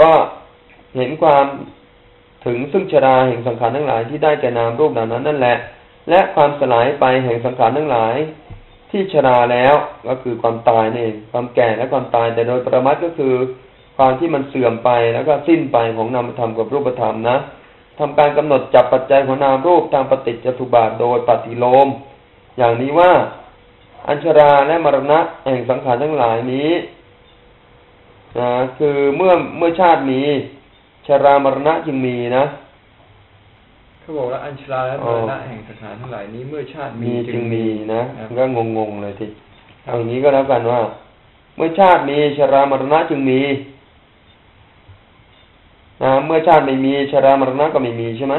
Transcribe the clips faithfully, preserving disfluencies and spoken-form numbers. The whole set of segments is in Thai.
ก็เห็นความถึงซึ่งชราแห่งสังขารทั้งหลายที่ได้แก่นามรูปเหล่านั้นนั่นแหละและความสลายไปแห่งสังขารทั้งหลายที่ชราแล้วก็คือความตายนี่เองความแก่และความตายแต่โดยประมาทก็คือความที่มันเสื่อมไปแล้วก็สิ้นไปของนามธรรมกับรูปธรรมนะทำการกำหนดจับปัจจัยของนามรูปตามปฏิจจสุบาทโดยปฏิโลมอย่างนี้ว่าอัญชราและมรณะแห่งสังขารทั้งหลายนี้นะคือเมื่อเมื่อชาติมีชรามรณะจึงมีนะเขาบอกว่าอัญชราและมรณะแห่งสังขารทั้งหลายนี้เมื่อชาติมีจึงมีนะก็งงๆเลยทีเอาอย่างนี้ก็แล้วกันว่าเมื่อชาติมีชรามรณะจึงมีนะเมื่อชาติไม่มีชรามรณะก็ไม่มีใช่ไหม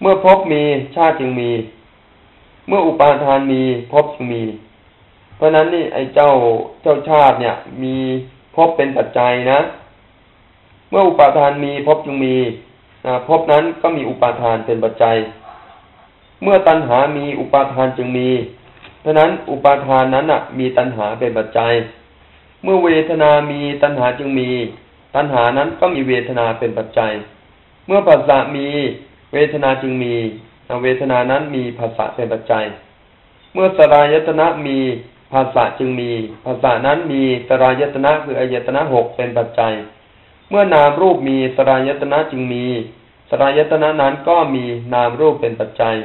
เมื่อภพมีชาติจึงมีเมื่ออุปาทานมีภพจึงมีเพราะนั้นนี่ไอ้เจ้าเจ้าชาติเนี่ยมีภพเป็นปัจจัยนะเมื่ออุปาทานมีภพจึงมีนะภพนั้นก็มีอุปาทานเป็นปัจจัยเมื่อตัณหามีอุปาทานจึงมีเพราะนั้นอุปาทานนั้นน่ะมีตัณหาเป็นปัจจัยเมื่อเวทนามีตัณหาจึงมีตัณหานั้นก็มีเวทนาเป็นปัจจัยเมื่อผัสสะมีเวทนาจึงมีเวทนานั้นมีผัสสะเป็นปัจจัยเมื่อสลายตนะมีผัสสะจึงมีผัสสะนั้นมีสลายตนะคืออายตนะหกเป็นปัจจัยเมื่อนามรูปมีสลายตนะจึงมีสลายตนะนั้นก็มีนามรูปเป็นปัจจัย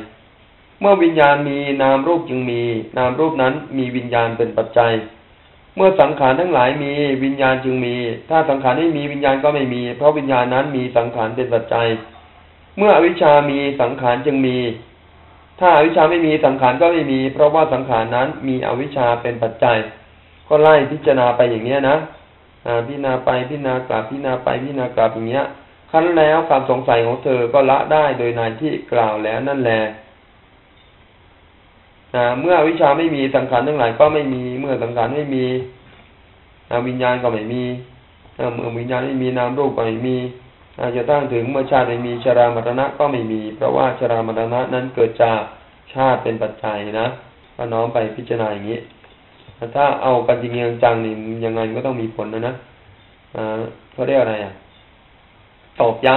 เมื่อวิญญาณมีนามรูปจึงมีนามรูปนั้นมีวิญญาณเป็นปัจจัยเมื่อสังขารทั้งหลายมีวิญญาณจึงมีถ้าสังขารไม่มีวิญญาณก็ไม่มีเพราะวิญญาณนั้นมีสังขารเป็นปัจจัยเมื่ออวิชชามีสังขารจึงมีถ้าอวิชชาไม่มีสังขารก็ไม่มีเพราะว่าสังขารนั้นมีอวิชชาเป็นปัจจัยก็ไล่พิจารณาไปอย่างเนี้ยนะอ่าพิจารณาไปพิจารณากลับพิจารณาไปพิจารณากลับอย่างเงี้ยครั้นแล้วความสงสัยของเธอก็ละได้โดยในที่กล่าวแล้วนั่นแหละอ่าเมื่ออวิชชาไม่มีสังขารทั้งหลายก็ไม่มีเมื่อสังขารไม่มีอ่าวิญญาณก็ไม่มีเมื่อวิญญาณไม่มีนามรูปก็ไม่มีอาจจะตั้งถึงเมื่อชาติไม่มีชรามรณะก็ไม่มีเพราะว่าชรามรณะนั้นเกิดจากชาติเป็นปัจจัยนะก็น้อมไปพิจารณาอย่างนี้ถ้าเอากันจริงจังนี่ยังไงก็ต้องมีผลนะนะอ่าเขาเรียกอะไรอ่ะตอกย้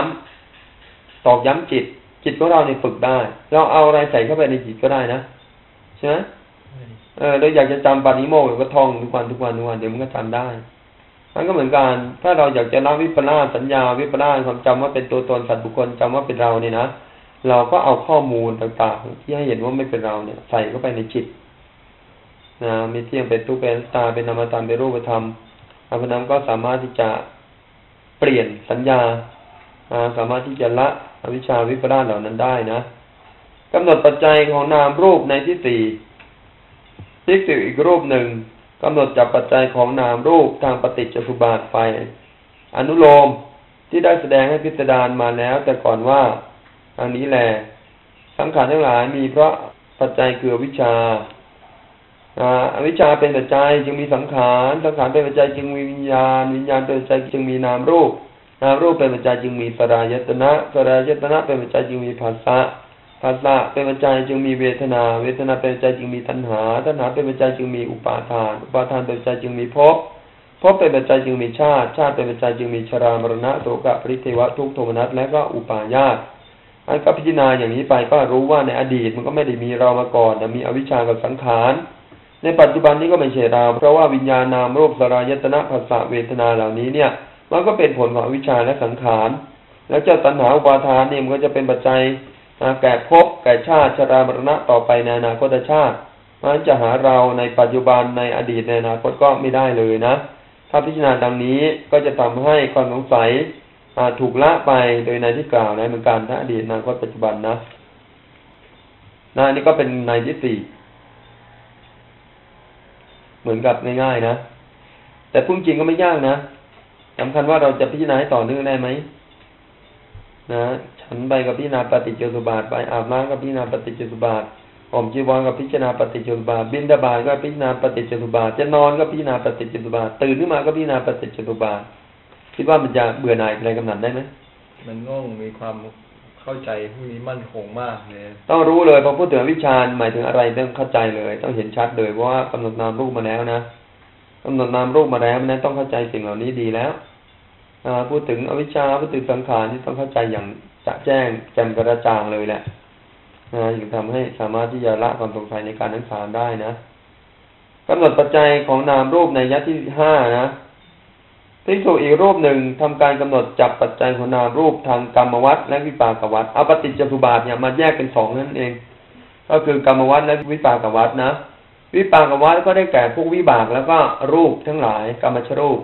ำตอกย้ำจิตจิตของเราเนี่ยฝึกได้เราเอาอะไรใส่เข้าไปในจิตก็ได้นะใช่ไหมเออเราอยากจะจำปาณิโมกข์ก็ท่องทุกวันทุกวันทุกวันเดี๋ยวมันก็จำได้มันก็เหมือนกันถ้าเราอยากจะละวิปลาสสัญญาวิปลาสความจำว่าเป็นตัวตนสัตว์บุคคลจำว่าเป็นเราเนี่ยนะเราก็เอาข้อมูลต่างๆที่ให้เห็นว่าไม่เป็นเราเนี่ยใส่เข้าไปในจิตนะมีเที่ยงเป็นทุกข์เป็นตาเป็นนามธรรมเป็นรูปธรรมอภินัมก็สามารถที่จะเปลี่ยนสัญญาสามารถที่จะละอวิชชาวิปลาสเหล่านั้นได้นะกำหนดปัจจัยของนามรูปในที่สี่ที่สี่อีกรูปหนึ่งกำหนดจับปัจจัยของนามรูปทางปฏิจจสุบาทไปอนุโลมที่ได้แสดงให้พิจารณามาแล้วแต่ก่อนว่าอันนี้แหละสังขารทั้งหลายมีเพราะปัจจัยคืออวิชชาอวิชชาเป็นปัจจัยจึงมีสังขารสังขารเป็นปัจจัยจึงมีวิญญาณวิญญาณเป็นปัจจัยจึงมีนามรูปนามรูปเป็นปัจจัยจึงมีสลายตนะสลายตนะเป็นปัจจัยจึงมีผัสสะผัสสะเป็นปัจจัยจึงมีเวทนาเวทนาเป็นปัจจัยจึงมีตัณหาตัณหาเป็นปัจจัยจึงมีอุปาทานอุปาทานเป็นปัจจัยจึงมีภพภพเป็นปัจจัยจึงมีชาติชาติเป็นปัจจัยจึงมีชรามรณะโสกะปริเทวะทุกขโทมนัสและก็อุปาญาสอันก็พิจารณาอย่างนี้ไปก็รู้ว่าในอดีตมันก็ไม่ได้มีเรามาก่อนแต่มีอวิชชากับสังขารในปัจจุบันนี้ก็ไม่ใช่เราเพราะว่าวิญญาณนามรูปสลายตนะผัสสะเวทนาเหล่านี้เนี่ยมันก็เป็นผลของอวิชชาและสังขารแล้วเจ้าตัณหาอุปาทานนี่มันก็จะเป็นปัจจัยแก่ภพแก่ชาติชรามรณะต่อไปในอนาคตชาติมันจะหาเราในปัจจุบันในอดีตในอนาคตก็ไม่ได้เลยนะถ้าพิจารณาดังนี้ก็จะทำให้ความสงสัยถูกละไปโดยในที่กล่าวในเหมือนกันทั้งอดีตอนาคตปัจจุบันนะนะนี่ก็เป็นในที่สี่เหมือนกับง่ายๆนะแต่พุ่งจริงก็ไม่ยากนะสำคัญว่าเราจะพิจารณาให้ต่อเนื่องได้ไหมนะฉันไปกับพิจารณาปฏิจจสุบาทไปอาบน้ำกับพิจารณาปฏิจจสุบาทห่มจีวรกับพิจารณาปฏิจจสุบาทบิณฑบาตก็พิจารณาปฏิจจสุบาทจะนอนก็พิจารณาปฏิจจสุบาทตื่นขึ้นมาก็พิจารณาปฏิจจสุบาทคิดว่ามันจะเบื่อหน่ายอะไรกำหนัดได้ไหมมันง่วงมีความเข้าใจพวกนี้มั่นคงมากเลยต้องรู้เลยพอพูดถึงวิชาหมายถึงอะไรต้องเข้าใจเลยต้องเห็นชัดเลยเพราะว่ากำหนดนามรูปมาแล้วนะ กำหนดนามรูปมาแล้วนะต้องเข้าใจสิ่งเหล่านี้ดีแล้วพูดถึงอวิชชาพูดถึงสังขารนี่ต้องเข้าใจอย่างจะแจ้งแจ่มกระจ่างเลยแหละนะจึงทำให้สามารถที่จะละความสงสัยในการทั้งสามได้นะกำหนดปัจจัยของนามรูปในยะที่ห้านะภิกษุอีกรูปหนึ่งทำการกำหนดจับปัจจัยของนามรูปทางกรรมวัฏและวิปากวัฏเอาปฏิจจสุบาทเนี่ยมาแยกเป็นสองนั่นเองก็คือกรรมวัฏและวิปากวัฏนะวิปากวัฏก็ได้แก่พวกวิบากแล้วก็รูปทั้งหลายกรรมชรูป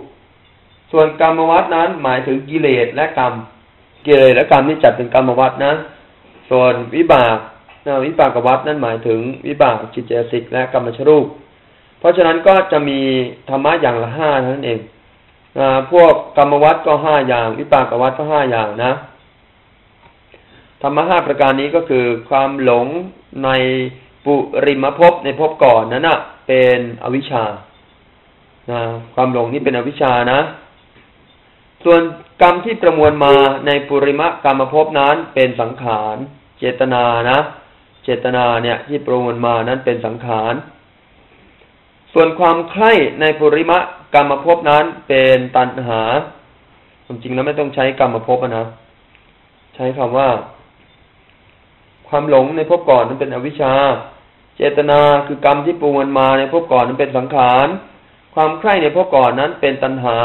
ส่วนกรรมวัฏนั้นหมายถึงกิเลสและกรรมกิเลสและกรรมนี่จัดเป็นกรรมวัฏนะส่วนวิบากนะวิปากวัฏนั้นหมายถึงวิบากจิตเจตสิกและกรรมชรูปเพราะฉะนั้นก็จะมีธรรมะอย่างละห้านั่นเองพวกกรรมวัฏก็ห้าอย่างวิปากวัฏก็ห้าอย่างนะธรรมะห้าประการนี้ก็คือความหลงในปุริมภพในภพก่อนนั้นนะเป็นอวิชชานะความหลงนี่เป็นอวิชชานะส่วนกรรมที่ประมวลมาในปุริมกรรมภพนั้นเป็นสังขารเจตนานะเจตนาเนี่ยที่ประมวลมานั้นเป็นสังขารส่วนความใคร่ในปุริมกรรมภพนั้นเป็นตัณหาจริงๆแล้วไม่ต้องใช้กรรมภพนะใช้คำว่าความหลงในภพก่อนนั้นเป็นอวิชชาเจตนาคือกรรมที่ปรุงมันมาในภพก่อนนั้นเป็นสังขารความใคร่ในภพก่อนนั้นเป็นตัณหา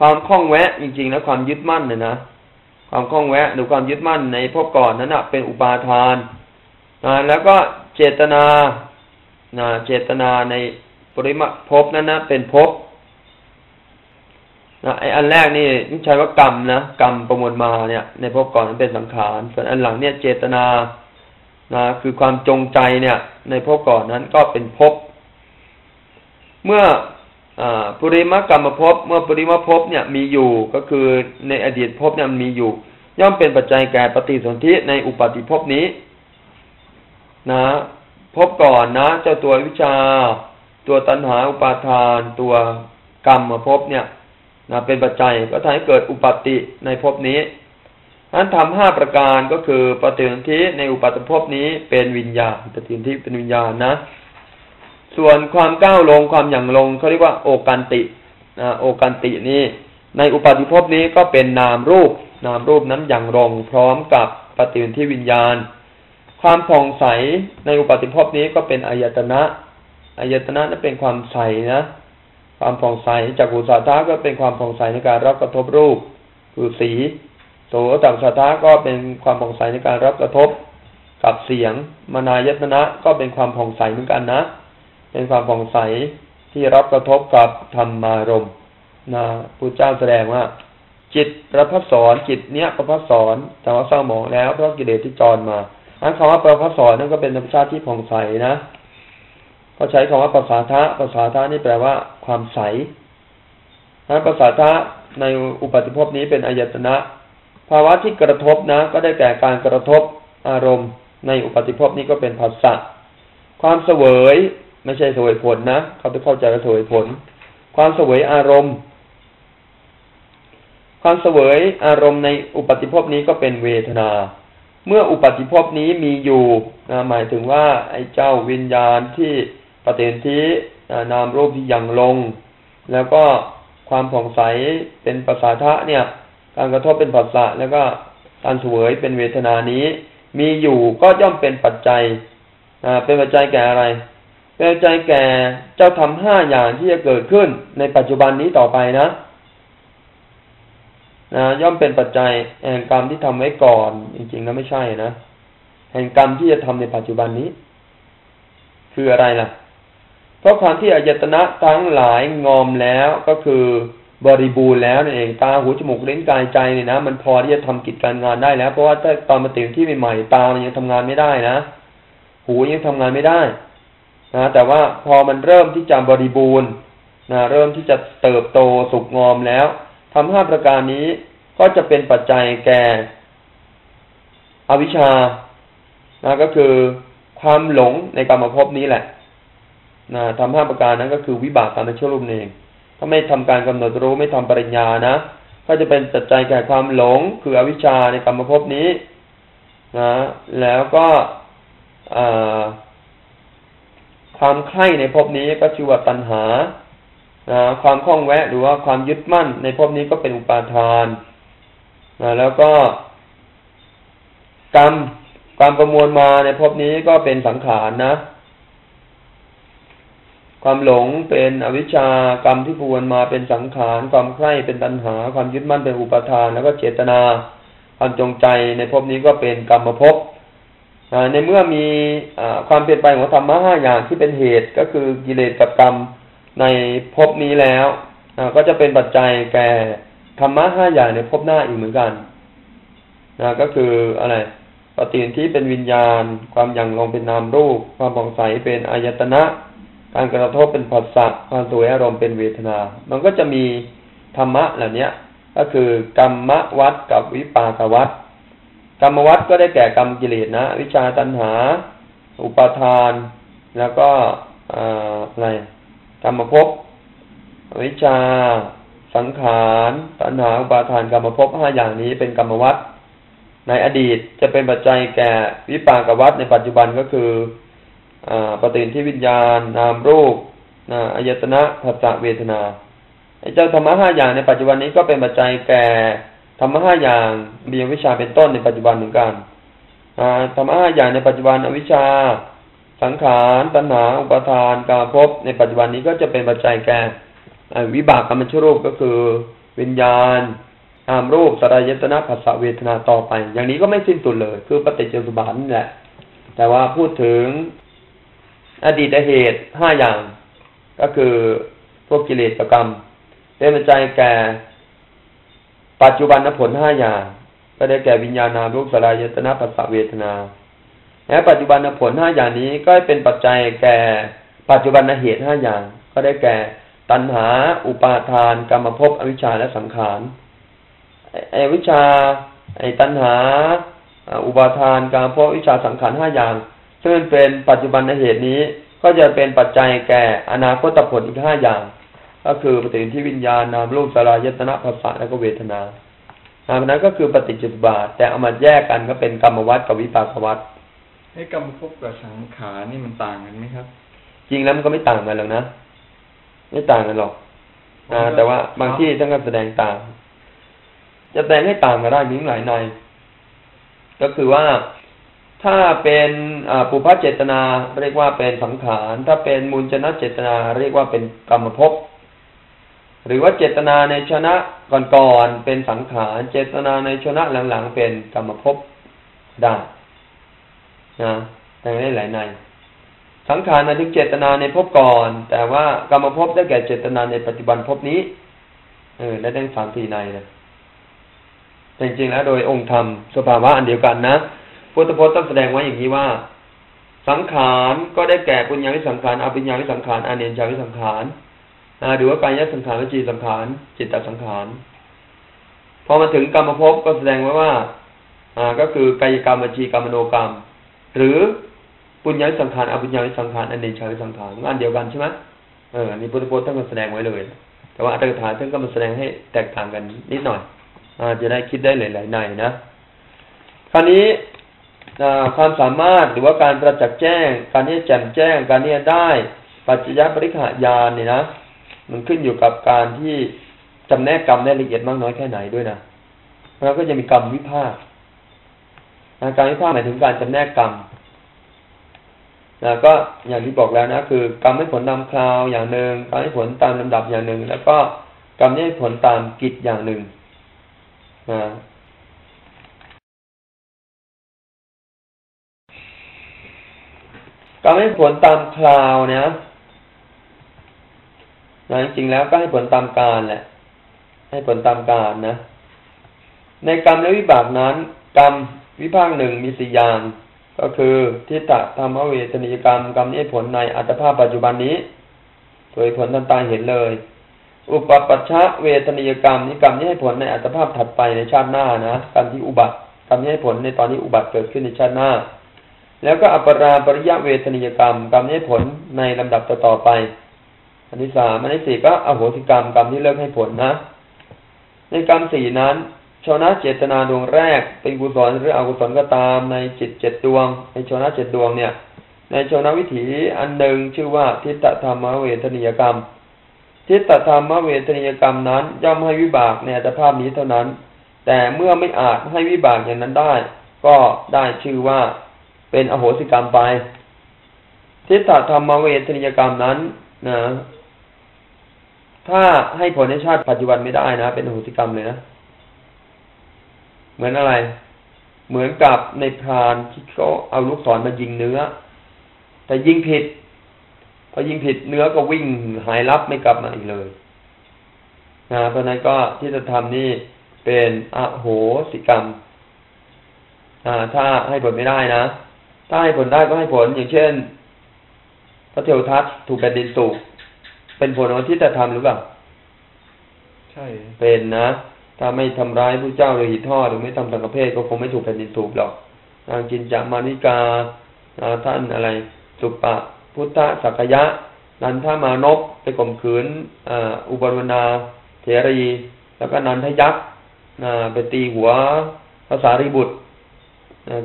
ความคล้องแวะจริงๆแล้วความยึดมั่นเนี่ยนะความคล้องแวะหรือความยึดมั่นในภพก่อนนั้นนะเป็นอุปาทานนะแล้วก็เจตนานะเจตนาในปริมภพนั้นนะเป็นภพนะไออันแรกนี่นิชัยว่ากรรมนะกรรมประมวลมาเนี่ยในภพก่อนนั้นเป็นสังขารส่วนอันหลังเนี่ยเจตนานะคือความจงใจเนี่ยในภพก่อนนั้นก็เป็นภพเมื่ออ่าปุริมกรรมภพเมื่อปุริมภพเนี่ยมีอยู่ก็คือในอดีตภพเนี่ยมันมีอยู่ย่อมเป็นปัจจัยแก่ปฏิสนธิในอุปาติภพนี้นะภพก่อนนะเจ้าตัววิชาตัวตัณหาอุปาทานตัวกรรมภพเนี่ยนะเป็นปัจจัยก็ทำให้เกิดอุปาติในภพนี้อันทำห้าประการก็คือปฏิสนธิในอุปาติภพนี้เป็นวิญญาณปฏิสนธิเป็นวิญญาณนะส่วนความก้าวลงความหยั่งลงเขาเรียกว่าโอกันตินะโอกันตินี้ในอุปาติภพนี้ก็เป็นนามรูปนามรูปนั้นหยั่งลงพร้อมกับปฏิสนธิวิญญาณความผ่องใสในอุปาติภพนี้ก็เป็นอายตนะอายตนะนั้นเป็นความใสนะความผ่องใสจักขุสัทธะก็เป็นความผ่องใสในการรับกระทบรูปคือสีโสตสัทธะก็เป็นความผ่องใสในการรับกระทบกับเสียงมนายตนะก็เป็นความผ่องใสเหมือนกันนะเป็นความผ่องใสที่รับกระทบกับธรรมารมณ์นะพุทธเจ้าแสดงว่าจิตประภัสสรจิตเนี้ยประภัสสรแต่ว่าเศร้าหมองแล้วเพราะกิเลสที่จรมาอันคำว่าประภัสสรนั่นก็เป็นธรรมชาติที่ผ่องใสนะก็ใช้คำว่าประสาทะประสาทะนี่แปลว่าความใสนั้นประสาทะในอุปาติภพนี้เป็นอายตนะภาวะที่กระทบนะก็ได้แก่การกระทบอารมณ์ในอุปาติภพนี้ก็เป็นผัสสะความเสวยไม่ใช่เสวยผลนะเขาไปเข้าใจว่าเสวยผลความเสวยอารมณ์ความเสวยอารมณ์ในอุปาติภพนี้ก็เป็นเวทนาเมื่ออุปาติภพนี้มีอยู่นะหมายถึงว่าไอ้เจ้าวิญญาณที่ปฏิสนธินามรูปที่หยั่งลงแล้วก็ความผ่องใสเป็นประสาทะเนี่ยการกระทบเป็นผัสสะแล้วก็การเสวยเป็นเวทนานี้มีอยู่ก็ย่อมเป็นปัจจัยอ่าเป็นปัจจัยแก่อะไรเป็นปัจจัยแก่เจ้าธรรมห้าอย่างที่จะเกิดขึ้นในปัจจุบันนี้ต่อไปนะนะย่อมเป็นปัจจัยแห่งกรรมที่ทำไว้ก่อนจริงๆแล้วไม่ใช่นะแห่งกรรมที่จะทำในปัจจุบันนี้คืออะไรล่ะเพราะความที่อายตนะทั้งหลายงอมแล้วก็คือบริบูรณ์แล้วนั่นเองตาหูจมูกลิ้นกายใจเนี่ยนะมันพอที่จะทำกิจการงานได้แล้วเพราะว่าถ้าตอนมาติวที่ใหม่ๆตามันยังทำงานไม่ได้นะหูยังทำงานไม่ได้นะแต่ว่าพอมันเริ่มที่จะบริบูรณ์นะเริ่มที่จะเติบโตสุกงอมแล้วทำห้าประการนี้ก็จะเป็นปัจจัยแก่อวิชชานะก็คือความหลงในกรรมภพนี้แหละนะทำห้าประการนั้นก็คือวิบากกรรมชรูปเองถ้าไม่ทำการกำหนดรู้ไม่ทำปริญญานะก็จะเป็นปัจจัยแก่ความหลงคืออวิชชาในกรรมภพนี้นะแล้วก็ความใคร่ในภพนี้ก็ชื่อว่าตัณหา ความคล่องแวะหรือว่าความยึดมั่นในภพนี้ก็เป็นอุปาทานแล้วก็กรรมความประมวลมาในภพนี้ก็เป็นสังขารนะความหลงเป็นอวิชชากรรมที่ประมวลมาเป็นสังขารความใคร่เป็นตัณหาความยึดมั่นเป็นอุปาทานแล้วก็เจตนาความจงใจในภพนี้ก็เป็นกรรมภพในเมื่อมีความเปลี่ยนไปของธรรมะห้าอย่างที่เป็นเหตุก็คือกิเลสกับกรรมในภพนี้แล้วก็จะเป็นปัจจัยแก่ธรรมะห้าอย่างในภพหน้าอีกเหมือนกันนะก็คืออะไรปฏิสนธิเป็นวิญญาณความหยั่งลงเป็นนามรูปความผ่องใสเป็นอายตนะการกระทบเป็นผัสสะความสวยอารมณ์เป็นเวทนามันก็จะมีธรรมะเหล่านี้ก็คือกรรมวัฏกับวิปากวัฏกรรมวัฏก็ได้แก่กรรมกิเลสนะวิชาตัณหาอุปาทานแล้วก็อะไรกรรมภพวิชาสังขารตัณหาอุปาทานกรรมภพห้าอย่างนี้เป็นกรรมวัฏในอดีตจะเป็นปัจจัยแก่วิปากวัฏในปัจจุบันก็คือปฏิสนธิวิญญาณนามรูปอายตนะผัสสะเวทนาไอ้เจ้าธรรมะห้าอย่างในปัจจุบันนี้ก็เป็นปัจจัยแก่ธรรมะห้าอย่างเรียนวิชาเป็นต้นในปัจจุบันเหมือนกันธรรมะห้าอย่างในปัจจุบันอวิชชาสังขารตัณหาอุปาทานกรรมภพในปัจจุบันนี้ก็จะเป็นปัจจัยแก่วิบากกรรมชรูปก็คือวิญญาณนามรูปสลายยตนะผัสสะเวทนาต่อไปอย่างนี้ก็ไม่สิ้นสุดเลยคือปฏิจจสมุปบาทนี่แหละแต่ว่าพูดถึงอดีตเหตุห้าอย่างก็คือพวกกิเลสกรรมเป็นปัจจัยแก่ปัจจุบันผลห้าอย่างก็ได้แก่วิญญาณนามรูปสลายยตนะผัสสะเวทนาและปัจจุบันผลห้าอย่างนี้ก็เป็นปัจจัยแก่ปัจจุบันเหตุห้าอย่างก็ได้แก่ตัณหาอุปาทานกรรมภพอวิชชาและสังขารไอ้วิชาไอ้ตัณหาอุปาทานกรรมภพวิชาสังขารห้าอย่างซึ่งเป็นปัจจุบันเหตุนี้ก็จะเป็นปัจจัยแก่อนาคตผลอีกห้าอย่างก็คือปฏิสนธิวิญญาณนามรูปสลายยตนะผัสสะและก็เวทนาอันนั้นก็คือปฏิจจสมุปบาทแต่เอามาแยกกันก็เป็นกรรมวัฏกับวิปากวัฏไอ้กรรมภพกับสังขารนี่มันต่างกันไหมครับจริงแล้วมันก็ไม่ต่างกันหรอกนะไม่ต่างกันหรอกนะแต่ว่าบางที่ท่านก็แสดงต่างจะแสดงให้ต่างกันได้มีหลายในก็คือว่าถ้าเป็นปุพพเจตนาเรียกว่าเป็นสังขารถ้าเป็นมูลชนะเจตนาเรียกว่าเป็นกรรมภพหรือว่าเจตนาในชนะก่อนๆเป็นสังขารเจตนาในชนะหลังๆเป็นกรรมภพได้นะแต่ไม่ได้หลายในสังขารหมายถึงเจตนาในภพก่อนแต่ว่ากรรมภพได้แก่เจตนาในปัจจุบันภพนี้เออและได้สามสี่ในนะจริงๆแล้วโดยองค์ธรรมสภาวะอันเดียวกันนะพุทธพจน์ต้องแสดงไว้อย่างนี้ว่าสังขารก็ได้แก่ปุญญาวิสังขารอภิญญาวิสังขารอาเนญญาวิสังขารหรือว่ากายสังขารวจีสังขารจิตตสังขารพอมาถึงกรรมภพก็แสดงไว้ว่าก็คือกายกรรมวจีกรรมมโนกรรมหรือปุญญาวิสังขารอภิญญาวิสังขารอาเนญญาวิสังขารอันเดียวกันใช่ไหมเออนี่พุทธพจน์ท่านก็แสดงไว้เลยแต่ว่าอัตถกถาท่านก็มาแสดงให้แตกต่างกันนิดหน่อยจะได้คิดได้หลายๆในนะคราวนี้ความสามารถหรือว่าการประจักษ์แจ้งการที่แจ่มแจ้งการที่ได้ปัจจยปริฆญาณเนี่ยนะมันขึ้นอยู่กับการที่จำแนกกรรมได้ละเอียดมากน้อยแค่ไหนด้วยนะแล้วก็จะมีกรรมวิภาคการวิภาคหมายถึงการจำแนกกรรมก็อย่างที่บอกแล้วนะคือกรรมให้ผลตามคราวอย่างหนึ่งกรรมให้ผลตามลำดับอย่างหนึ่งแล้วก็กรรมให้ผลตามกิจอย่างหนึ่งนะกรรมให้ผลตามคราวเนี่ยนะจริงๆแล้วก็ให้ผลตามกาลแหละให้ผลตามกาลนะในกรรมและวิบากนั้นกรรมวิภาคหนึ่งมีสี่อย่างก็คือทิฏฐธรรมเวทนิยกรรมกรรมนี้ผลในอัตภาพปัจจุบันนี้โดยผลทันตาเห็นเลยอุปปัชชะเวทนิยกรรมนี้กรรมนี้ให้ผลในอัตภาพถัดไปในชาติหน้านะกรรมที่อุบัติกรรมนี้ให้ผลในตอนนี้อุบัติเกิดขึ้นในชาติหน้าแล้วก็อัปปราปริยะเวทนิยกรรมกรรมนี้ให้ผลในลำดับต่อๆไปอันที่สามอันที่สี่ก็อโหสิกรรมกรรมที่เลิกให้ผลนะในกรรมสี่นั้นชนะเจตนาดวงแรกเป็นกุศลหรืออกุศลก็ตามในจิตเจ็ดดวงในชนะเจ็ดดวงเนี่ยในชนะวิถีอันหนึ่งชื่อว่าทิฏฐธรรมเวทนิยกรรม ทิฏฐธรรมเวทนิยกรรมนั้นย่อมให้วิบากในอัตภาพนี้เท่านั้นแต่เมื่อไม่อาจให้วิบากอย่างนั้นได้ก็ได้ชื่อว่าเป็นอโหสิกรรมไปทิฏฐธรรมเวทนิยกรรมนั้นนะถ้าให้ผลในชาติปัจจุบันไม่ได้นะเป็นอโหสิกรรมเลยนะเหมือนอะไรเหมือนกับในพรานที่เขาเอาลูกศรมายิงเนื้อแต่ยิงผิดพอยิงผิดเนื้อก็วิ่งหายลับไม่กลับมาอีกเลยนะเพราะนั้นก็ที่จะทำนี่เป็นอโหสิกรรมนะถ้าให้ผลไม่ได้นะถ้าให้ผลได้ก็ให้ผลอย่างเช่นพระเทวทัตถูกแผ่นดินสูบเป็นผลของที่จะทำหรือเปล่าใช่เป็นนะถ้าไม่ทำร้ายพระเจ้าโดยหิท่อหรือไม่ทำสังฆเพศก็คงไม่ถูกแผ่นดินสูบหรอกนางจินจามานิกาท่านอะไรสุปะพุทธสักยะนันทามานพไปข่มขืนอุบลวนาเถรีแล้วก็นันทยักษ์ไปตีหัวพระสารีบุตร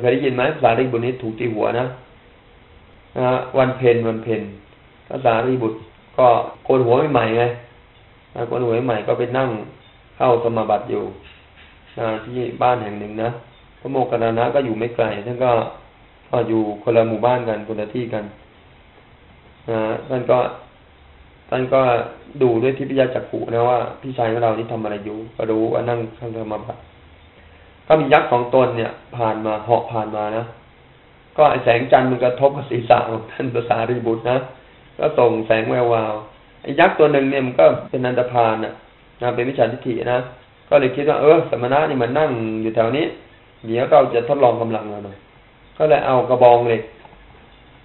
เคยได้ยินไหมพระสารีบุตรนี้ถูกตีหัวนะวันเพ็ญวันเพ็ญพระสารีบุตรก็โกนหัวใหม่ไงโกนหัวใหม่ก็ไปนั่งเข้าสมาบัติอยู่ที่บ้านแห่งหนึ่งนะพระโมคคัลลานะก็อยู่ไม่ไกลท่านก็อยู่คนละหมู่บ้านกันคนละที่กันท่านก็ท่านก็ดูด้วยทิพยจักขุนะว่าพี่ชายของเรานี่ทำอะไรอยู่ก็รู้ว่านั่งทำสมาบัติก็มียักษ์ของตนเนี่ยผ่านมาเหาะผ่านมานะก็แสงจันทร์มันกระทบกับศีรษะของท่านพระสารีบุตรนะก็ส่งแสงแวววาวไอ้ยักษ์ตัวหนึ่งเนี่ยมันก็เป็นอันธพาลน่ะเป็นมิจฉาทิฏฐินะก็เลยคิดว่าเออสมณะนี่มันนั่งอยู่แถวนี้เดี๋ยวเราจะทดลองกำลังเราหน่อยก็เลยเอากระบองเหล็ก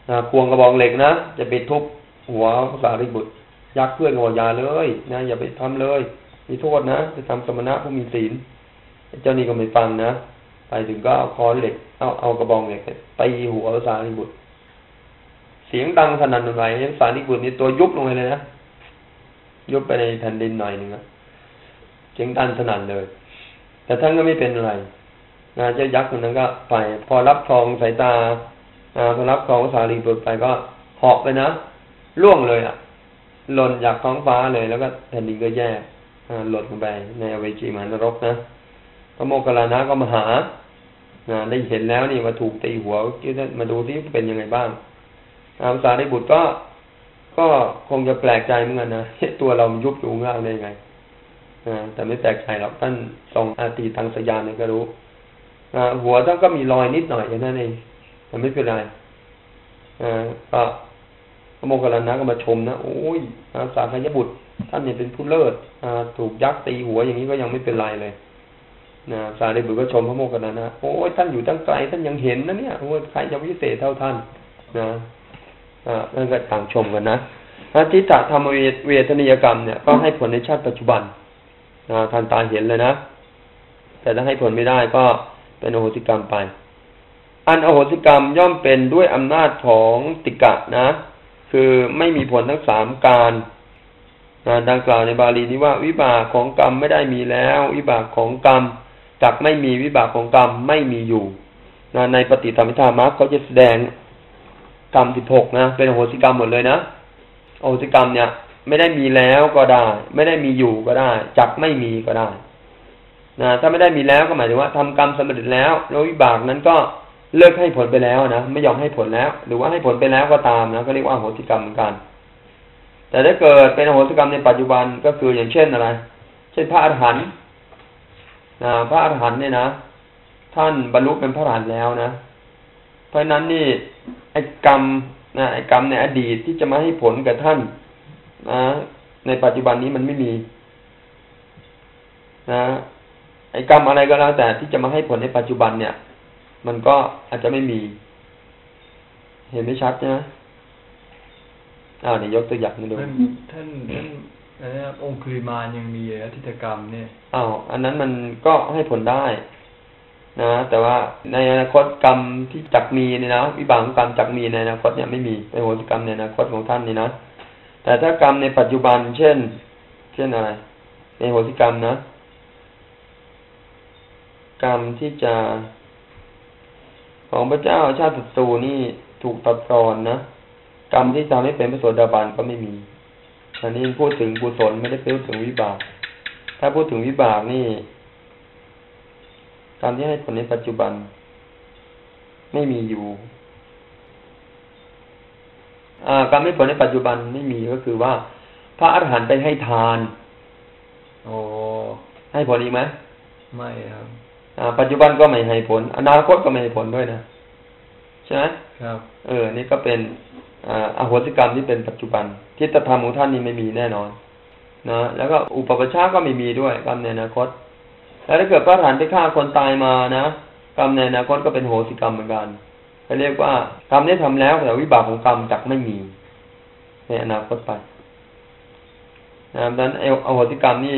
นะควงกระบองเหล็กนะจะไปทุบหัวพระสารีบุตรยักษ์เพื่อนหัวยาเลยนะอย่าไปทำเลยมีโทษนะจะทำสมณะผู้มีศีลเจ้านี่ก็ไม่ฟังนะไปถึงก็เอาค้อนเหล็กเอาเอากระบองเหล็กไปหัวพระสารีบุตรเสียงดังสนั่นหวั่นไหวพระสารีบุตรนี่ตัวยุบลงไปเลยนะยุบไปในแผ่นดินหน่อยนึงนะเสียงดังสนั่นเลยแต่ท่านก็ไม่เป็นอะไรนะเจ้ายักษ์คนนั้นก็ไปพอรับครองสายตาอ่าพอรับครองพระสารีบุตรไปก็เหาะไปนะล่วงเลยอ่ะหล่นจากท้องฟ้าเลยแล้วก็แผ่นดินก็แยกอ่าหล่นลงไปในอเวจีมหานรกนะพระโมคคัลลานะก็มาหานะได้เห็นแล้วนี่ว่าถูกตีหัวคิดว่ามาดูซิเป็นยังไงบ้างพระสารีบุตรก็ก็คงจะแปลกใจเหมือนกันนะตัวเรายุบอยู่ง่ายได้ยังไงนะแต่ไม่แปลกใจหรอกท่านทรงอาตีตังสยานเนี่ยก็รู้อ่าหัวท่านก็มีรอยนิดหน่อยแค่นั้นเองมันไม่เป็นไรอ่าก็พระโมคคัลลานะก็มาชมนะโอ้ยอาสาคยบุตรท่านเนี่ยเป็นผู้เลิศอ่าถูกยักษ์ตีหัวอย่างนี้ก็ยังไม่เป็นไรเลยนะสารีบุตรก็ชมพระโมคคัลลานะโอ้ยท่านอยู่ตั้งไกลท่านยังเห็นนะเนี่ยว่าใครจะวิเศษเท่าท่านนะอ่านั่นก็ต่างชมกันนะทิฏฐธรรมเวทนิยกรรมเนี่ยก็ให้ผลในชาติปัจจุบันนะทันตาเห็นเลยนะแต่ถ้าให้ผลไม่ได้ก็เป็นอโหสิกรรมไปอันอโหสิกรรมย่อมเป็นด้วยอำนาจของติกะนะคือไม่มีผลทั้งสามการนะดังกล่าวในบาลีนี้ว่าวิบากของกรรมไม่ได้มีแล้ววิบากของกรรมจักไม่มีวิบากของกรรมไม่มีอยู่นะในปฏิสัมภิทามรรคเขาจะแสดงกรรมสิบหกนะเป็นอโหสิกรรมหมดเลยนะอโหสิกรรมเนี่ยไม่ได้มีแล้วก็ได้ไม่ได้มีอยู่ก็ได้จักไม่มีก็ได้นะถ้าไม่ได้มีแล้วก็หมายถึงว่าทำกรรมสำเร็จแล้วแล้ววิบากนั้นก็เลิกให้ผลไปแล้วนะไม่ยอมให้ผลแล้วหรือว่าให้ผลไปแล้วก็ตามนะก็เรียกว่าอโหสิกรรมเหมือนกันแต่ถ้าเกิดเป็นอโหสิกรรมในปัจจุบันก็คืออย่างเช่นอะไรเช่นพระอรหันต์นะพระอรหันต์เนี่ยนะท่านบรรลุเป็นพระอรหันต์แล้วนะเพราะฉะนั้นนี่ไอ้กรรมนะไอ้กรรมในอดีตที่จะมาให้ผลกับท่านนะในปัจจุบันนี้มันไม่มีนะไอ้กรรมอะไรก็แล้วแต่ที่จะมาให้ผลในปัจจุบันเนี่ยมันก็อาจจะไม่มีเห็นไม่ชัดใช่ไหมอ้าวเดี๋ยวยกตัวอย่างให้ดูท่านท่านนะครับองคุลิมานยังมีอธิตกรรมเนี่ยอ้าวอันนั้นมันก็ให้ผลได้นะแต่ว่าในอนาคตกรรมที่จักมีเนี่ยนะวิบากกรรมจักมีในอนาคตเนี่ยไม่มีเป็นอโหสิกรรมในอนาคตของท่านนี่นะแต่ถ้ากรรมในปัจจุบันเช่นเช่นอะไรในอโหสิกรรมนะกรรมที่จะของพระเจ้าชาติศัตรูนี่ถูกตัดรอนนะกรรมที่ทำให้เป็นพระโสดาบันก็ไม่มี อันนี้พูดถึงกุศลไม่ได้พูดถึงวิบากถ้าพูดถึงวิบากนี่กรรมที่ให้ผลในปัจจุบันไม่มีอยู่อ่ากรรมให้ผลในปัจจุบันไม่มีก็คือว่าพระอรหันต์ไปให้ทานโอ้ให้ผลอีกไหมไม่ครับอ่าปัจจุบันก็ไม่ให้ผลอนาคตก็ไม่ให้ผลด้วยนะใช่ไหมครับเออนี่ก็เป็นอ่าอโหสิกรรมที่เป็นปัจจุบันทิฏฐธรรมของท่านนี่ไม่มีแน่นอนนะแล้วก็อุปปัชชาก็ไม่มีด้วยกรรมในอนาคตแล้วถ้าเกิดพระอรหันต์ไปฆ่าคนตายมานะกรรมในอนาคตก็เป็นโหสิกรรมเหมือนกันก็เรียกว่ากรรมได้ทำแล้วแต่วิบากของกรรมจักไม่มีในอนาคตไปนะดังนั้นอโหสิกรรมนี่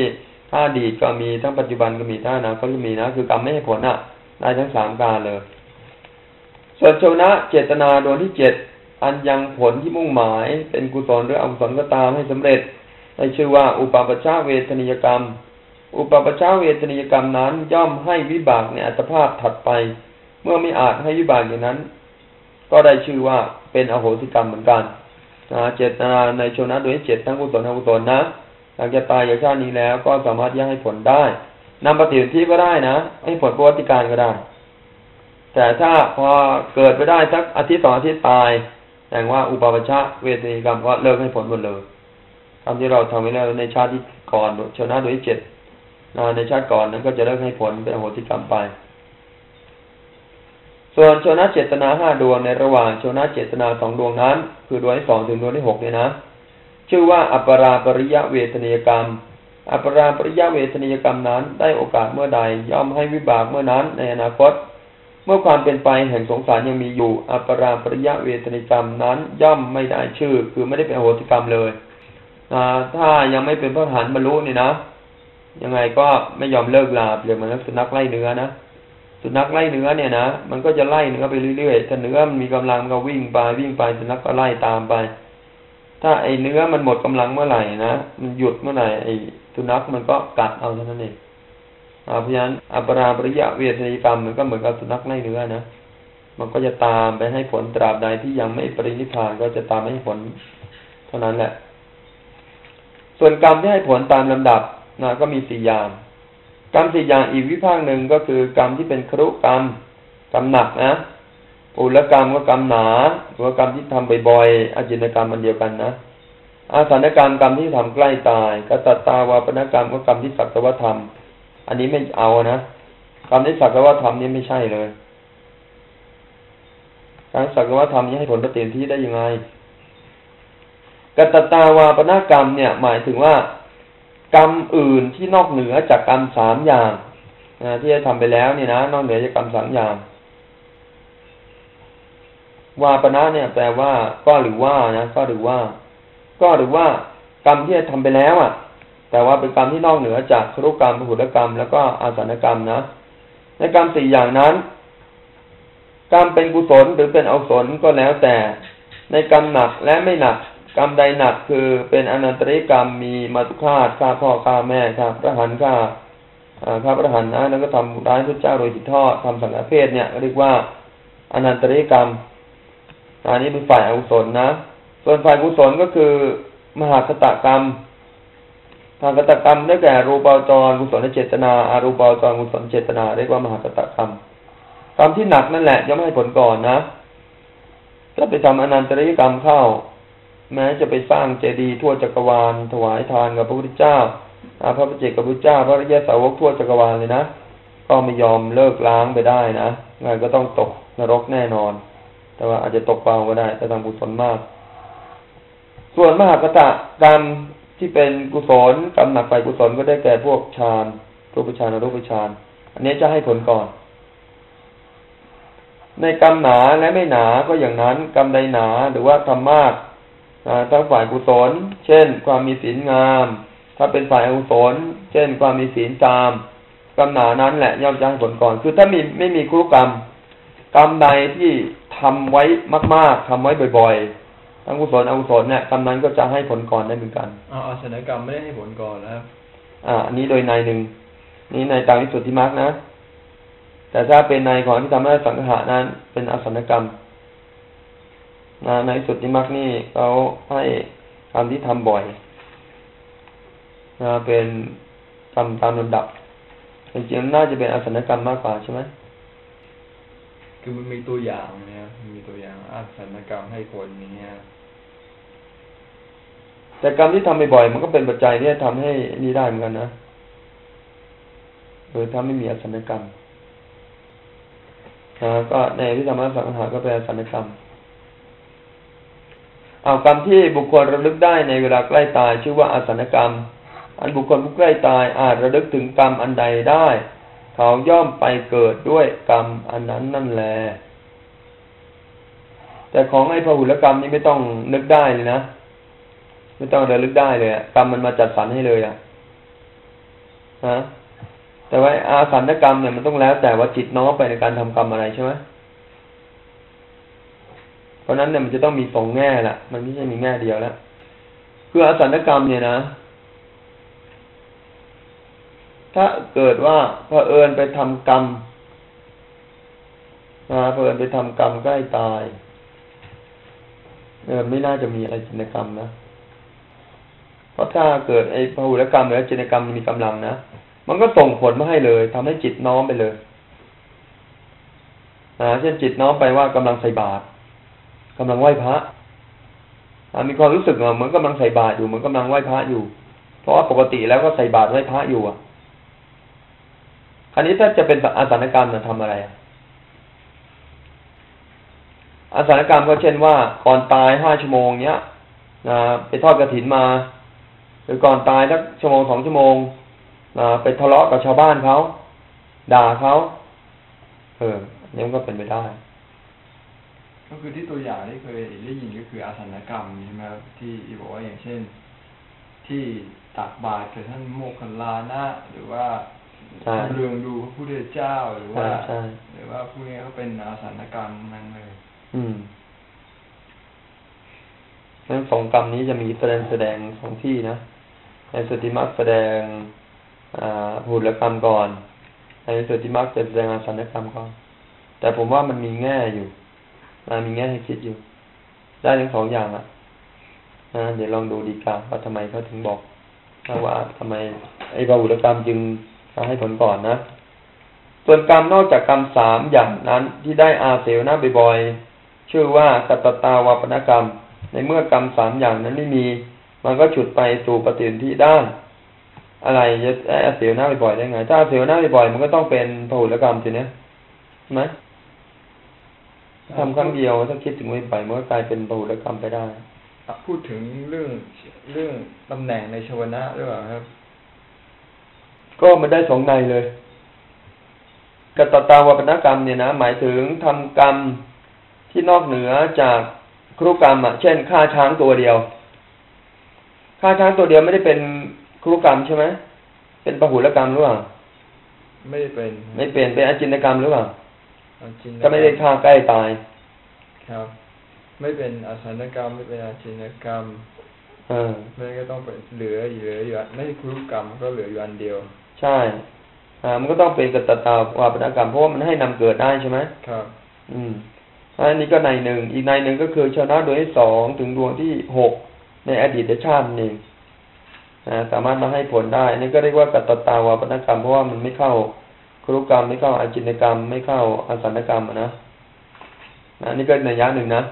ถ้าอดีตก็มีทั้งปัจจุบันก็มีทั้งอนาคตก็มีนะคือกรรมไม่ให้ผลอ่ะได้ทั้งสามการเลยส่วนโชนะเจตนาโดยที่เจ็ดอันยังผลที่มุ่งหมายเป็นกุศลหรืออกุศลก็ตามให้สำเร็จได้ชื่อว่าอุปปัชชาเวทนิยกรรมอุปปัชชาเวทนิยกรรมนั้นย่อมให้วิบากในอัตภาพถัดไปเมื่อไม่อาจให้วิบากอย่างนั้นก็ได้ชื่อว่าเป็นอโหสิกรรมเหมือนกันนะเจตนาในโชนะโดยเจ็ดทั้งกุศลอกุศลนะหลังจากตายจากชาตินี้แล้วก็สามารถย่างให้ผลได้นำปฏิทินก็ได้นะให้ผลปวัติการก็ได้แต่ถ้าพอเกิดไปได้สักอาทิตย์สองอาทิตย์ตายแสดงว่าอุปปัชชาเวทนิยกรรมก็เลิกให้ผลหมดเลยทำที่เราทำไว้แล้วในชาติก่อนโชนะโดยเจ็ดในชาติก่อนนั้นก็จะเลิกให้ผลเป็นอโหสิกรรมไปส่วนโชนะเจตนาห้าดวงในระหว่างโชนะเจตนาสองดวงนั้นคือดวงที่สองถึงดวงที่หกเนี่ยนะชื่อว่าอัปปราปริยเวทนิยกรรมอัปปราปริยเวทนิยกรรมนั้นได้โอกาสเมื่อใดย่อมให้วิบากเมื่อนั้นในอนาคตเมื่อความเป็นไปแห่งสงสารยังมีอยู่อัปปราปริยเวทนิยกรรมนั้นย่อมไม่ได้ชื่อคือไม่ได้เป็นอโหสิกรรมเลยนะถ้ายังไม่เป็นพระอรหันต์บรรลุนี่นะยังไงก็ไม่ยอมเลิกลาเปรียบเหมือนสุนัขไล่เนื้อนะสุนัขไล่เนื้อเนี่ยนะมันก็จะไล่เนื้อไปเรื่อยๆถ้าเนื้อมันมีกำลังก็วิ่งไปวิ่งไปสุนัขก็ไล่ตามไปถ้าไอ้เนื้อมันหมดกำลังเมื่อไหร่นะมันหยุดเมื่อไหร่ไอ้สุนัขมันก็กัดเอาเท่านั้นเองอ่าเพราะฉะนั้นอัปปราปริยเวทนิยกรรมมันก็เหมือนกับสุนัขไล่เนื้อนะมันก็จะตามไปให้ผลตราบใดที่ยังไม่ปรินิพพานก็จะตามให้ผลเท่านั้นแหละส่วนกรรมที่ให้ผลตามลำดับนะก็มีสี่อย่างกรรมสี่อย่างอีกวิภาคหนึ่งก็คือกรรมที่เป็นครุกรรมกรรมหนักนะอุลกรรมก็กรรมหนาหรือว่ากรรมที่ทำบ่อยๆอาจินกรรมมันเดียวกันนะอาสนกรรมกรรมที่ทำใกล้ตายกตตาวาปนกรรมก็กรรมที่สักตวธรรมอันนี้ไม่เอานะกรรมที่สักตวธรรมนี่ไม่ใช่เลยการสักตวธรรมนี้ให้ผลประเด็นที่ได้ยังไงกตตาวาปนกรรมเนี่ยหมายถึงว่ากรรมอื่นที่นอกเหนือจากกรรมสามอย่างนะที่ได้ทำไปแล้วเนี่ยนะนอกเหนือจากกรรมสามอย่างวาปนะเนี่ยแปลว่าก็หรือว่านะก็หรือว่าก็หรือว่ากรรมที่ได้ทำไปแล้วอ่ะแต่ว่าเป็นกรรมที่นอกเหนือจากครุกรรมพหุลกรรมแล้วก็อาสนกรรมนะในกรรมสี่อย่างนั้นกรรมเป็นกุศลหรือเป็นอกุศลก็แล้วแต่ในกรรมหนักและไม่หนักกรรมใดหนักคือเป็นอนันตริกรรมมีมาตุฆาตฆ่าพ่อฆ่าแม่ฆ่าพระอรหันต์ฆ่าฆ่าพระอรหันต์นะแล้วก็ทำร้ายพระเจ้าโดยติดท่อทำสังฆเพศเนี่ยเรียกว่าอนันตริกรรมอันนี้เป็นฝ่ายอกุศลนะส่วนฝ่ายกุศลก็คือมหาคตกรรมมหาคตกรรมได้แก่รูปาวจรกุศลเจตนาอารูปาวจรกุศลเจตนาเรียกว่ามหาคตกรรมกรรมที่หนักนั่นแหละย่อมให้ผลก่อนนะถ้าไปทำอนันตริกรรมเข้าแม้จะไปสร้างเจดีย์ทั่วจักรวาลถวายทานกับพระพุทธเจ้าอาพระปฏิเจกกับพระพุทธเจ้าพระอริยสาวกทั่วจักรวาลเลยนะก็ไม่ยอมเลิกล้างไปได้นะงั้นก็ต้องตกนรกแน่นอนแต่ว่าอาจจะตกเบาก็ได้ถ้าทำกุศลมากส่วนมหากตกรรมที่เป็นกุศลกรรมหนักไปกุศลก็ได้แก่พวกฌานรูปฌานอรูปฌานอันนี้จะให้ผลก่อนในกรรมหนาและไม่หนาก็อย่างนั้นกรรมใดหนาหรือว่าทำมากทั้งฝ่ายกุศลเช่นความมีศีลงามถ้าเป็นฝ่ายอกุศลเช่นความมีศีลจามกรรมหนานั้นแหละย่อมจะให้ผลก่อนคือถ้ามีไม่มีครุกรรมกรรมใดที่ทำไว้มากๆทำไว้บ่อยๆทั้งกุศลอกุศลเนี่ยกรรมนั้นก็จะให้ผลก่อนได้เหมือนกันอ๋ออาสนกรรมไม่ได้ให้ผลก่อนนะครับอ่าอันนี้โดยในหนึ่งนี่ในตามวิสุทธิมรรคนะแต่ถ้าเป็นในของที่ทำให้สังฆะนั้นเป็นอาสนกรรมในสุดนิมักนี่เขาให้กรรมที่ทำบ่อย นะเป็นกรรมตามลำดับจริงๆน่าจะเป็นอสัญกรรมมากกว่าใช่ไหมคือมันมีตัวอย่างเนี่ยมีตัวอย่างอสัญกรรมให้คนเนี่ยแต่กรรมที่ทำบ่อยๆมันก็เป็นปัจจัยที่ทำให้นี่ได้เหมือนกันนะโดยถ้าไม่มีอสัญกรรมนะก็ในที่ธรรมะสังหาก็เป็นอสัญกรรมเอากรรมที่บุคคลระลึกได้ในเวลาใกล้ตายชื่อว่าอสัญกรรมอันบุคคลผู้ใกล้ตายอาจระลึกถึงกรรมอันใดได้เขาย่อมไปเกิดด้วยกรรมอันนั้นนั่นแหละแต่ของไอ้พหุลกรรมนี้ไม่ต้องนึกได้เลยนะไม่ต้องระลึกได้เลยกรรมมันมาจัดสรรให้เลยอ่ะฮะแต่ว่าอาสัญกรรมเนี่ยมันต้องแล้วแต่ว่าจิตน้อมไปในการทำกรรมอะไรใช่ไหมเพราะนั้นเนี่ยมันจะต้องมีสองแง่ละมันไม่ใช่มีแง่เดียวแล้วคืออาสัญกรรมเนี่ยนะถ้าเกิดว่าเผอิญไปทำกรรมนะเผอิญไปทำกรรมใกล้ตายเออไม่น่าจะมีอะไรจินตกรรมนะเพราะถ้าเกิดไอ้พหุลกรรมหรือจินตกรรมมีกำลังนะมันก็ส่งผลมาให้เลยทำให้จิตน้อมไปเลยนะเช่นจิตน้อมไปว่ากำลังใส่บาตรกำลังไหว้พระมีความรู้สึกเหมือนกำลังใส่บาตรอยู่เหมือนกำลังไหว้พระอยู่เพราะว่าปกติแล้วก็ใส่บาตรไหว้พระอยู่อ่ะอันนี้ถ้าจะเป็นอาสัญกรรมมันทำอะไรอาสัญกรรมก็เช่นว่าก่อนตายห้าชั่วโมงเนี้ยนะไปทอดกฐินมาหรือก่อนตายสักชั่วโมงสองชั่วโมงนะไปทะเลาะกับชาวบ้านเขาด่าเขาเออเนี่ยมันก็เป็นไปได้ก็คือที่ตัวอย่างที่เคยได้ยินก็คืออาสัญกรรมใช่ไหมที่บอกว่าอย่างเช่นที่ตักบาตรแก่ท่านโมคคัลลานะหรือว่าเรื่องดูพระพุทธเจ้าหรือว่าหรือว่าพวกนี้ก็เป็นอาสัญกรรมนั่นเลยอืมนั้นสองกรรมนี้จะมีแสดงแสดงสองที่นะในสุติมรรคแสดงอ่าภูตกรรมก่อนในสุติมรรคจะแสดงอาสัญกรรมก่อนแต่ผมว่ามันมีแง่อยู่มันมีแง่ให้คิดอยู่ได้ทั้งสองอย่างอ่ะนะเดี๋ยวลองดูดีกว่าว่าทำไมเขาถึงบอกว่าทำไมไอ้ภูตกรรมจึงให้ผลก่อนนะส่วนกรรมนอกจากกรรมสามอย่างนั้นที่ได้อาเสวนาบ่อยๆชื่อว่ากัตตาวาปนกรรมในเมื่อกรรมสามอย่างนั้นไม่มีมันก็ฉุดไปสู่ปฏิสนธิด้านอะไรจะอาเสวนาบ่อยๆได้ไงถ้าอาเสวนาบ่อยๆมันก็ต้องเป็นพหุลกรรมสินะไหมทำครั้งเดียวถ้าคิดถึงบ่อยๆมันก็กลายเป็นพหุลกรรมไปได้พูดถึงเรื่องเรื่องตำแหน่งในชวนะด้วยครับก็มันได้สองในเลยกัตตาวาปนกรรมเนี่ยนะหมายถึงทำกรรมที่นอกเหนือจากครุกรรมอ่ะเช่นฆ่าช้างตัวเดียวฆ่าช้างตัวเดียวไม่ได้เป็นครุกรรมใช่ไหมเป็นพหุลกรรมหรือเปล่าไม่ได้เป็นไม่เป็นเป็นอาจินตกรรมหรือเปล่าก็ไม่ได้ฆ่าใกล้ตายครับไม่เป็นอาสัญกรรมไม่เป็นอาจินตกรรมเออไม่ก็ต้องเป็นเหลือเหลืออยู่ไม่ครุกรรมก็เหลืออยู่อันเดียวใช่อ่ามันก็ต้องเป็นกัตตาวาปนกรรมเพราะว่ามันให้นำเกิดได้ใช่ไหมครับอืมอันนี้ก็ในหนึ่งอีกในหนึ่งก็คือชนะโดยที่สองถึงดวงที่หกในอดีตชาติหนึ่งอ่าสามารถมาให้ผลได้นี่ก็เรียกว่ากัตตาวาปนกรรมเพราะว่ามันไม่เข้าครุกรรมไม่เข้าอาจินตกรรมไม่เข้าอาสัญกรรมนะนะนี่ก็ในยะหนึ่งนะ